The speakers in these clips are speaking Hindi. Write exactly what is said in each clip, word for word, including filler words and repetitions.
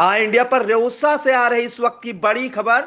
आ इंडिया पर रेवसा से आ रही इस वक्त की बड़ी खबर।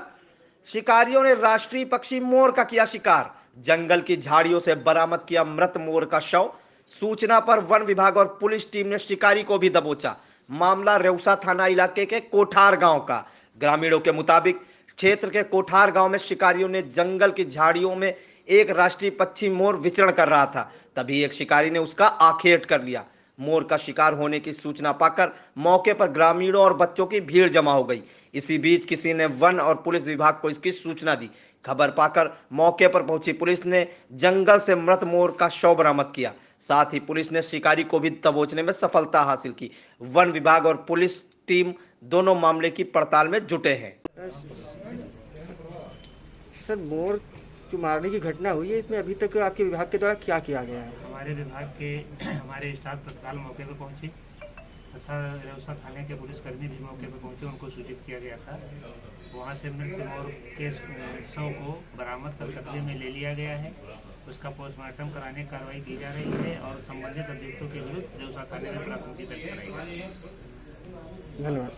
शिकारियों ने राष्ट्रीय पक्षी मोर का किया शिकार। जंगल की झाड़ियों से बरामद किया मृत मोर का शव। सूचना पर वन विभाग और पुलिस टीम ने शिकारी को भी दबोचा। मामला रेवसा थाना इलाके के कोठार गांव का। ग्रामीणों के मुताबिक क्षेत्र के कोठार गांव में शिकारियों ने जंगल की झाड़ियों में एक राष्ट्रीय पक्षी मोर विचरण कर रहा था, तभी एक शिकारी ने उसका आखेट कर लिया। मोर का शिकार होने की सूचना पाकर मौके पर ग्रामीणों और बच्चों की भीड़ जमा हो गई। इसी बीच किसी ने वन और पुलिस विभाग को इसकी सूचना दी। खबर पाकर मौके पर पहुंची पुलिस ने जंगल से मृत मोर का शव बरामद किया। साथ ही पुलिस ने शिकारी को भी दबोचने में सफलता हासिल की। वन विभाग और पुलिस टीम दोनों मामले की पड़ताल में जुटे हैं। सर, मोर जो मारने की घटना हुई है, इसमें अभी तक आपके विभाग के द्वारा क्या किया गया है? हमारे विभाग के हमारे स्टाफ तत्काल मौके पर पहुंचे तथा रेवसा थाने के पुलिसकर्मी भी मौके पर पहुंचे। उनको सूचित किया गया था। वहां से मृत मोर के शव को बरामद कर कब्जे में ले लिया गया है। उसका पोस्टमार्टम कराने की कार्रवाई की जा रही है और संबंधित अभियुक्तों के विरुद्ध रेवसा थाने में प्राथमिकी दर्ज कराई जा रही है। धन्यवाद।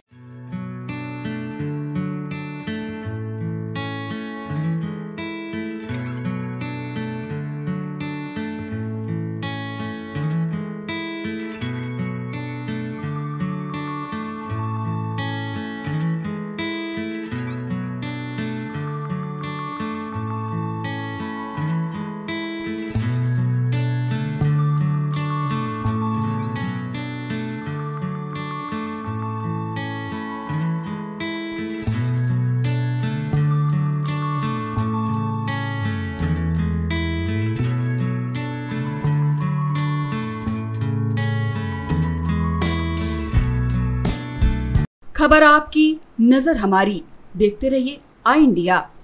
खबर आपकी, नजर हमारी। देखते रहिए आई इंडिया।